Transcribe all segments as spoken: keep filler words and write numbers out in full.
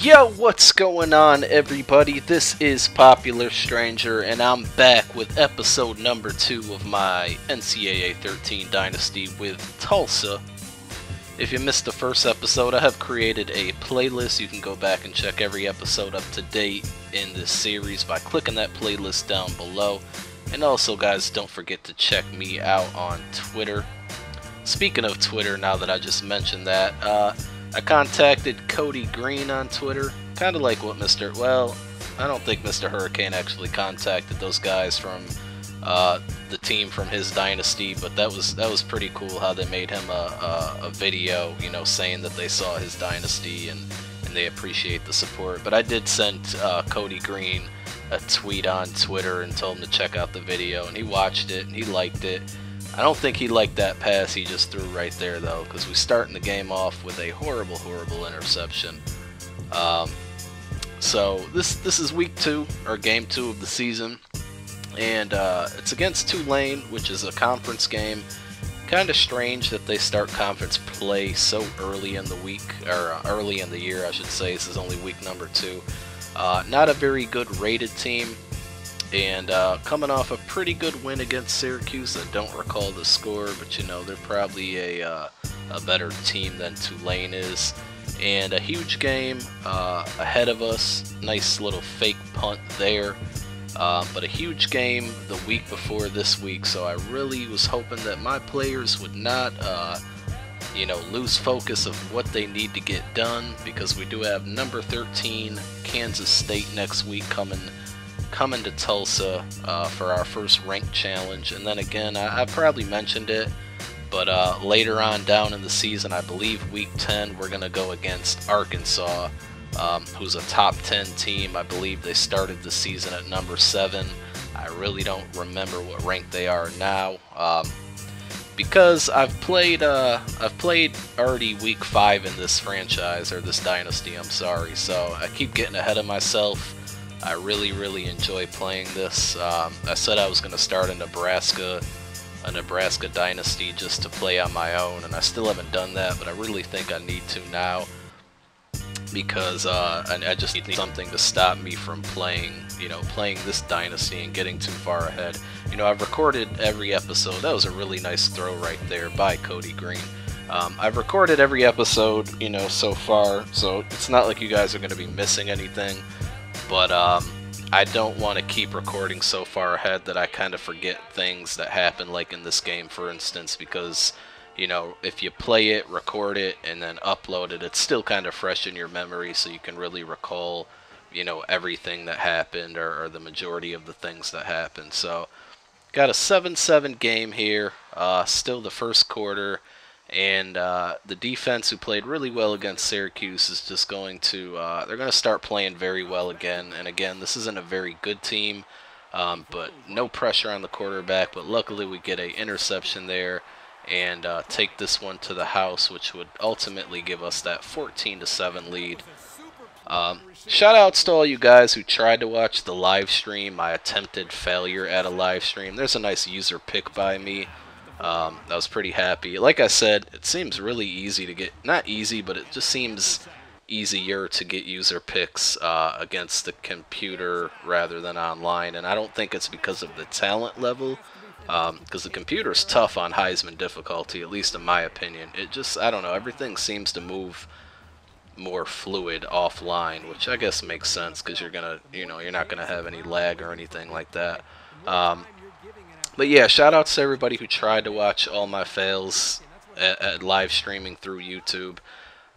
Yo, what's going on, everybody? This is Popular Stranger, and I'm back with episode number two of my N C double A thirteen Dynasty with Tulsa. If you missed the first episode, I have created a playlist. You can go back and check every episode up to date in this series by clicking that playlist down below. And also, guys, don't forget to check me out on Twitter. Speaking of Twitter, now that I just mentioned that, uh... I contacted Cody Green on Twitter, kind of like what Mister Well, I don't think Mister Hurricane actually contacted those guys from uh, the team from his dynasty, but that was that was pretty cool how they made him a, a, a video, you know, saying that they saw his dynasty and, and they appreciate the support. But I did send uh, Cody Green a tweet on Twitter and told him to check out the video, and he watched it and he liked it. I don't think he liked that pass he just threw right there, though, because we're starting the game off with a horrible, horrible interception. Um, so this this is week two, or game two of the season, and uh, it's against Tulane, which is a conference game. Kind of strange that they start conference play so early in the week, or early in the year, I should say. This is only week number two. Uh, not a very good rated team. And uh, coming off a pretty good win against Syracuse. I don't recall the score, but you know, they're probably a, uh, a better team than Tulane is. And a huge game uh, ahead of us. Nice little fake punt there. Uh, but a huge game the week before this week, so I really was hoping that my players would not uh, you know, lose focus of what they need to get done, because we do have number thirteen Kansas State next week coming coming to Tulsa uh, for our first ranked challenge. And then again, I, I probably mentioned it, but uh, later on down in the season, I believe week ten, we're going to go against Arkansas, um, who's a top ten team. I believe they started the season at number seven. I really don't remember what rank they are now. Um, because I've played uh, I've played already week five in this franchise, or this dynasty, I'm sorry. So I keep getting ahead of myself. I really, really enjoy playing this. Um, I said I was going to start a Nebraska, a Nebraska dynasty just to play on my own, and I still haven't done that, but I really think I need to now, because uh, I, I just need something to stop me from playing, you know, playing this dynasty and getting too far ahead. You know, I've recorded every episode. That was a really nice throw right there by Cody Green. Um, I've recorded every episode, you know, so far, so it's not like you guys are going to be missing anything. But um, I don't want to keep recording so far ahead that I kind of forget things that happen, like in this game, for instance, because, you know, if you play it, record it, and then upload it, it's still kind of fresh in your memory, so you can really recall, you know, everything that happened, or, or the majority of the things that happened. So, got a seven seven game here, uh, still the first quarter, and uh, the defense, who played really well against Syracuse, is just going to, uh, they're going to start playing very well again. And again, this isn't a very good team, um, but no pressure on the quarterback. But luckily we get an interception there and uh, take this one to the house, which would ultimately give us that fourteen to seven lead. Um, shout outs to all you guys who tried to watch the live stream, my attempted failure at a live stream. There's a nice user pick by me. Um, I was pretty happy. Like I said, it seems really easy to get, not easy, but it just seems easier to get user picks uh, against the computer rather than online, and I don't think it's because of the talent level, because um, the computer's tough on Heisman difficulty, at least in my opinion. It just, I don't know, everything seems to move more fluid offline, which I guess makes sense, because you're gonna, you know, you're not gonna have any lag or anything like that. Um, But yeah, shout-outs to everybody who tried to watch all my fails at, at live streaming through YouTube.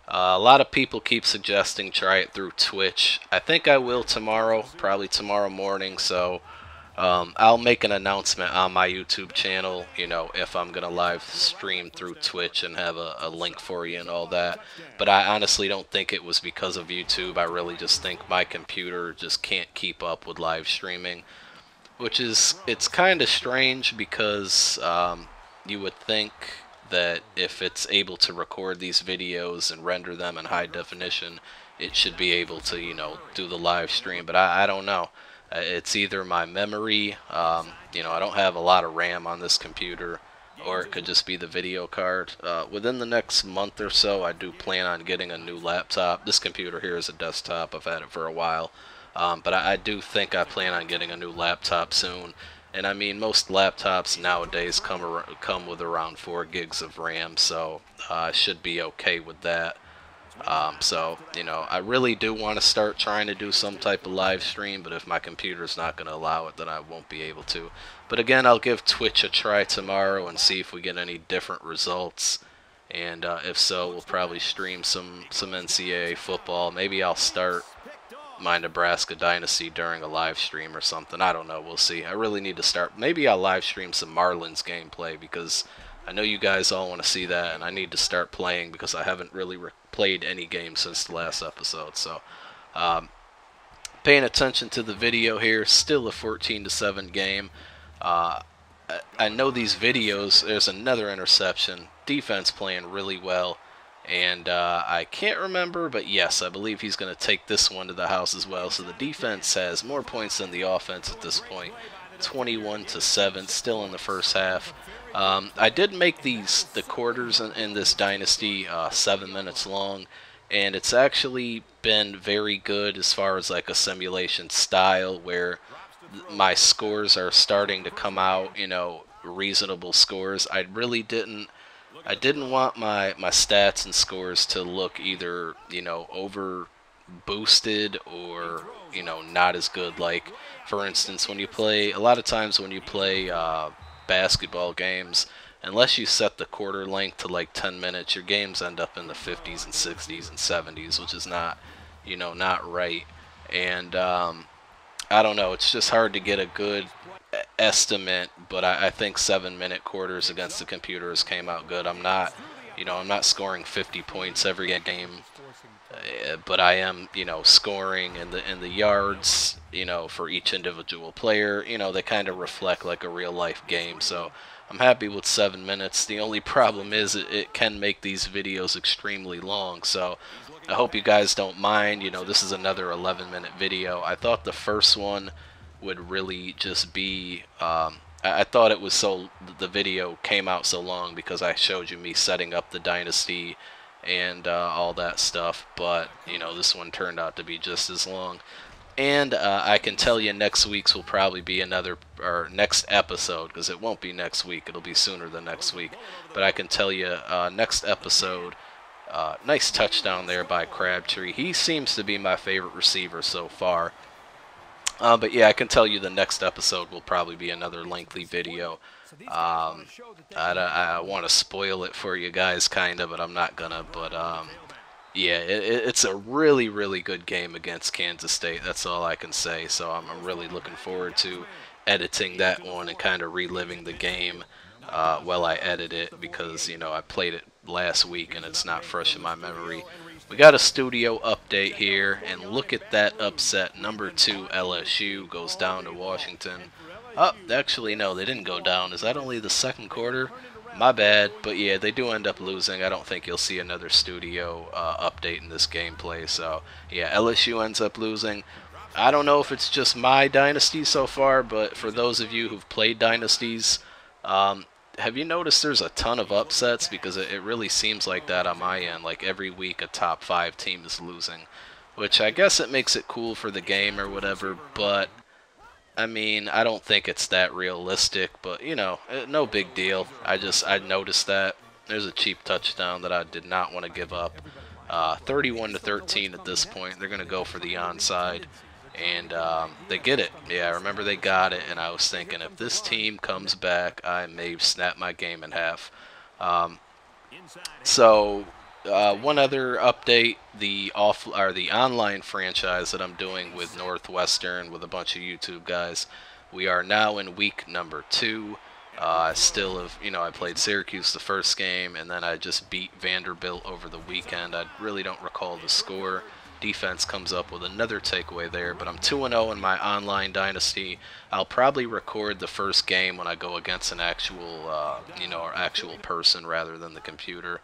Uh, a lot of people keep suggesting try it through Twitch. I think I will tomorrow, probably tomorrow morning, so Um, I'll make an announcement on my YouTube channel, you know, if I'm going to live stream through Twitch and have a, a link for you and all that. But I honestly don't think it was because of YouTube. I really just think my computer just can't keep up with live streaming, which is, it's kind of strange because um, you would think that if it's able to record these videos and render them in high definition, it should be able to, you know, do the live stream. But I, I don't know. It's either my memory, um, you know, I don't have a lot of RAM on this computer, or it could just be the video card. Uh, within the next month or so, I do plan on getting a new laptop. This computer here is a desktop. I've had it for a while. Um, but I, I do think I plan on getting a new laptop soon. And I mean, most laptops nowadays come, ar come with around four gigs of RAM, so I uh, should be okay with that. Um, so, you know, I really do want to start trying to do some type of live stream, but if my computer's not going to allow it, then I won't be able to. But again, I'll give Twitch a try tomorrow and see if we get any different results. And uh, if so, we'll probably stream some, some N C double A football. Maybe I'll start my Nebraska Dynasty during a live stream or something. I don't know. We'll see. I really need to start. Maybe I'll live stream some Marlins gameplay because I know you guys all want to see that, and I need to start playing because I haven't really re played any game since the last episode. So, um, paying attention to the video here, still a fourteen to seven game. Uh, I, I know these videos, there's another interception, defense playing really well, and uh, I can't remember, but yes, I believe he's going to take this one to the house as well. So the defense has more points than the offense at this point, twenty-one to seven, still in the first half. Um, I did make these the quarters in, in this dynasty uh, seven minutes long, and it's actually been very good as far as like a simulation style where my scores are starting to come out, you know, reasonable scores. I really didn't, I didn't want my my stats and scores to look either, you know, over boosted or, you know, not as good. Like for instance, when you play, a lot of times when you play. Uh, basketball games, unless you set the quarter length to like ten minutes, your games end up in the fifties and sixties and seventies, which is not, you know, not right. And um, I don't know, it's just hard to get a good estimate, but I, I think seven minute quarters against the computers came out good. I'm not, you know, I'm not scoring fifty points every game, but I am, you know, scoring in the in the yards, you know, for each individual player. You know, they kind of reflect like a real life game. So I'm happy with seven minutes. The only problem is it, it can make these videos extremely long. So I hope you guys don't mind. You know, this is another eleven minute video. I thought the first one would really just be. Um, I, I thought it was so the video came out so long because I showed you me setting up the dynasty and uh, all that stuff, but you know, this one turned out to be just as long. And uh, I can tell you next week's will probably be another, or next episode, because it won't be next week, it'll be sooner than next week, but I can tell you uh, next episode, uh, nice touchdown there by Crabtree. He seems to be my favorite receiver so far, uh, but yeah, I can tell you the next episode will probably be another lengthy video. Um, I, I want to spoil it for you guys, kind of, but I'm not gonna. But um, yeah, it, it's a really, really good game against Kansas State. That's all I can say. So I'm really looking forward to editing that one and kind of reliving the game uh, while I edit it, because you know I played it last week and it's not fresh in my memory. We got a studio update here, and look at that upset. Number two L S U goes down to Washington. Oh, actually, no, they didn't go down. Is that only the second quarter? My bad. But yeah, they do end up losing. I don't think you'll see another studio uh, update in this gameplay. So yeah, L S U ends up losing. I don't know if it's just my dynasty so far, but for those of you who've played dynasties, um, have you noticed there's a ton of upsets? Because it, it really seems like that on my end. Like every week a top five team is losing, which I guess it makes it cool for the game or whatever, but I mean, I don't think it's that realistic, but, you know, no big deal. I just, I noticed that. There's a cheap touchdown that I did not want to give up. Uh, thirty-one to thirteen at this point. They're going to go for the onside, and um, they get it. Yeah, I remember they got it, and I was thinking, if this team comes back, I may snap my game in half. Um, so, uh, one other update. The off or the online franchise that I'm doing with Northwestern with a bunch of YouTube guys, We are now in week number two. Uh, still, have, you know, I played Syracuse the first game, and then I just beat Vanderbilt over the weekend. I really don't recall the score. Defense comes up with another takeaway there, but I'm two and oh in my online dynasty. I'll probably record the first game when I go against an actual, uh, you know, or actual person rather than the computer.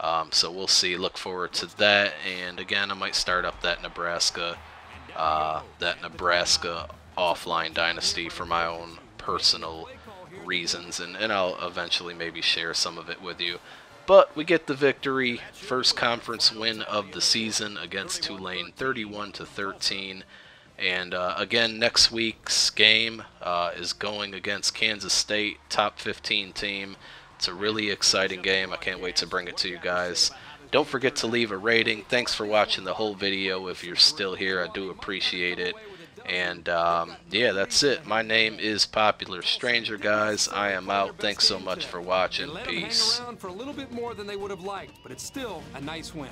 Um, so we'll see. Look forward to that. And again, I might start up that Nebraska, uh, that Nebraska offline dynasty for my own personal reasons, and, and I'll eventually maybe share some of it with you. But we get the victory, first conference win of the season against Tulane, thirty-one to thirteen. And uh, again, next week's game uh, is going against Kansas State, top fifteen team. It's a really exciting game. I can't wait to bring it to you guys. Don't forget to leave a rating. Thanks for watching the whole video. If you're still here, I do appreciate it. And um, yeah, that's it. My name is Popular Stranger, guys. I am out. Thanks so much for watching. Peace. Let them hang around for a little bit more than they would have liked, but it's still a nice win.